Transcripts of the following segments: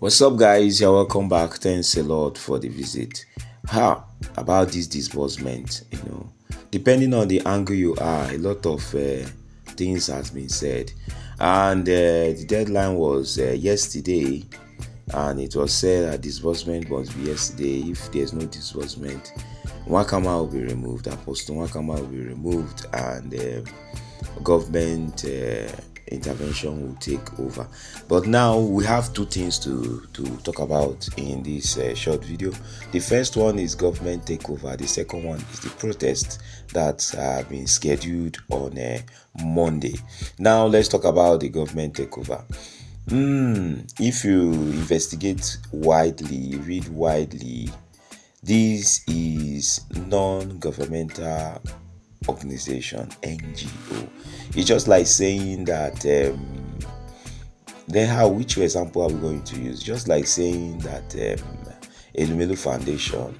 What's up, guys? You're welcome back. Thanks a lot for the visit. How about this disbursement? You know, depending on the angle you are, a lot of things has been said, and the deadline was yesterday, and it was said that disbursement must be yesterday. If there's no disbursement, Nwakama will be removed, Apostle Nwakama will be removed, and government intervention will take over. But now we have two things to talk about in this short video. The first one is government takeover. The second one is the protest that have been scheduled on Monday. Now let's talk about the government takeover. If you investigate widely, read widely, this is non-governmental organization, NGO. It's just like saying that then which example are we going to use? Just like saying that Elumelu Foundation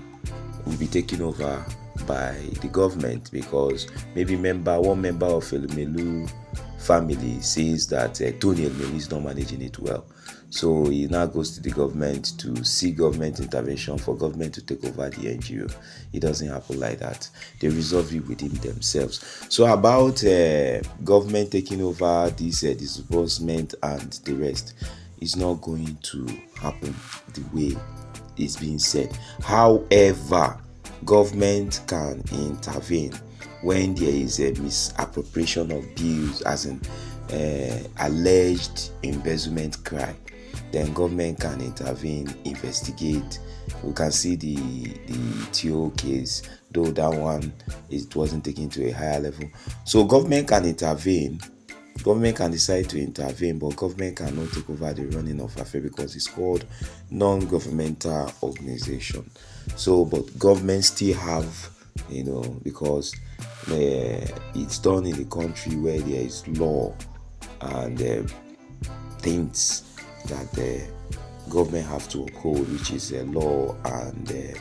will be taken over by the government because maybe one member of Elumelu family says that Tony Elmio is not managing it well, so he now goes to the government to see government intervention for government to take over the NGO. It doesn't happen like that. They resolve it within themselves. So about government taking over this disbursement and the rest, it's not going to happen the way it's being said. However, government can intervene when there is a misappropriation of bills, as an alleged embezzlement crime, then government can intervene, investigate. We can see the TO case, though that one it wasn't taken to a higher level. So government can intervene. Government can decide to intervene, but government cannot take over the running of affair because it's called non-governmental organization. So, but government still have, you know, because it's done in the country where there is law and things that the government have to uphold, which is law and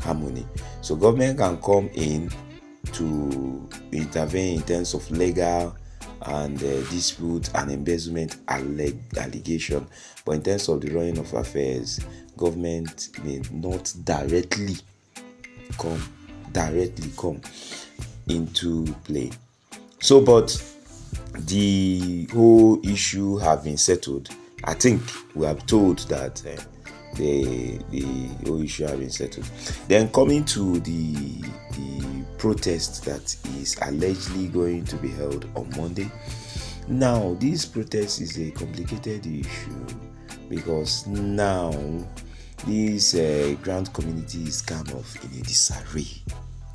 harmony. So government can come in to intervene in terms of legal and dispute and embezzlement allegation, but in terms of the running of affairs, government may not directly come into play. So but the whole issue have been settled. I think we have told that the whole issue have been settled. Then coming to the protest that is allegedly going to be held on Monday. Now this protest is a complicated issue because now this grand community is kind of in a disarray.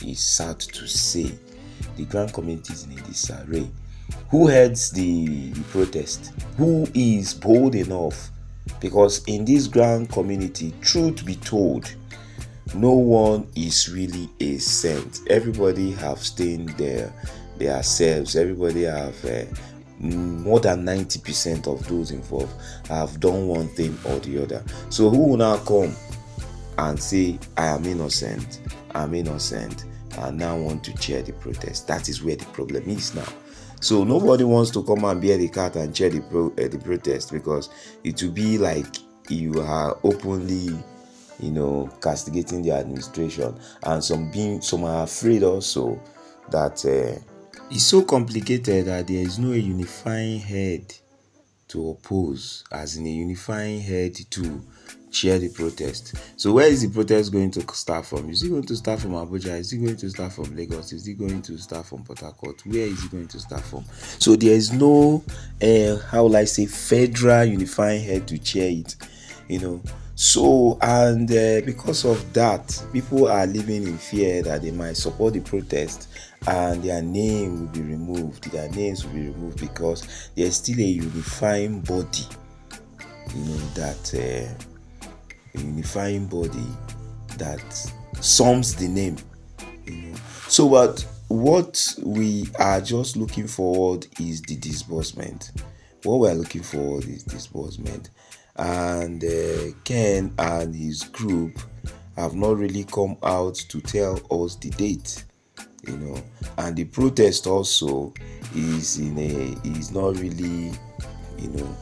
It's sad to say the grand community is in a disarray. Who heads the protest? Who is bold enough? Because in this grand community, truth be told, no one is really a saint. Everybody have stained their selves. Everybody have more than 90% of those involved have done one thing or the other. So who will now come and say, I am innocent, I'm innocent, and now want to chair the protest? That is where the problem is now. So nobody wants to come and bear the cat and chair the protest, because it will be like you are openly, you know, castigating the administration, and some are afraid also that it's so complicated that there is no unifying head to oppose, as in a unifying head to chair the protest. So where is the protest going to start from? Is it going to start from Abuja? Is it going to start from Lagos? Is it going to start from Port Harcourt? Where is it going to start from? So there is no how will I say, federal unifying head to chair it, you know. So and because of that, people are living in fear that they might support the protest and their name will be removed. Their names will be removed because there is still a unifying body, you know, that a unifying body that sums the name, you know. So but what we are just looking forward is the disbursement. What we are looking forward is disbursement, and Ken and his group have not really come out to tell us the date, you know. And the protest also is not really, you know,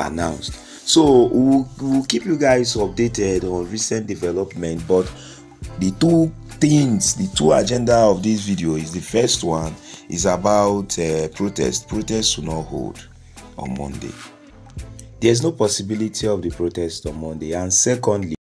announced. So we'll keep you guys updated on recent development. But the two things, the two agenda of this video is, the first one is about protest. Protest will not hold on Monday. There's no possibility of the protest on Monday. And secondly,